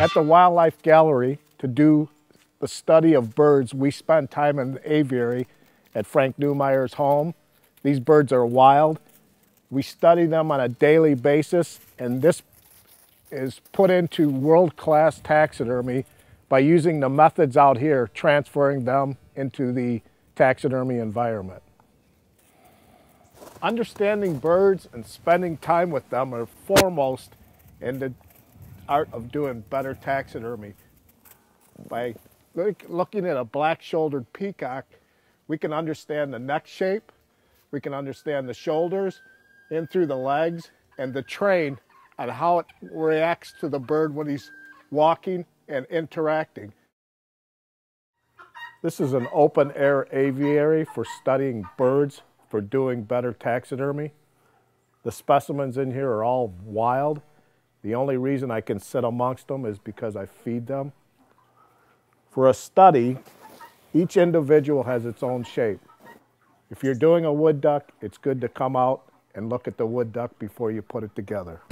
At the Wildlife Gallery to do the study of birds, we spent time in the aviary at Frank Newmyer's home. These birds are wild. We study them on a daily basis, and this is put into world-class taxidermy by using the methods out here, transferring them into the taxidermy environment. Understanding birds and spending time with them are foremost in the art of doing better taxidermy. By looking at a black-shouldered peacock, we can understand the neck shape, we can understand the shoulders, in through the legs, and the train on how it reacts to the bird when he's walking and interacting. This is an open-air aviary for studying birds, for doing better taxidermy. The specimens in here are all wild. The only reason I can sit amongst them is because I feed them. For a study, each individual has its own shape. If you're doing a wood duck, it's good to come out and look at the wood duck before you put it together.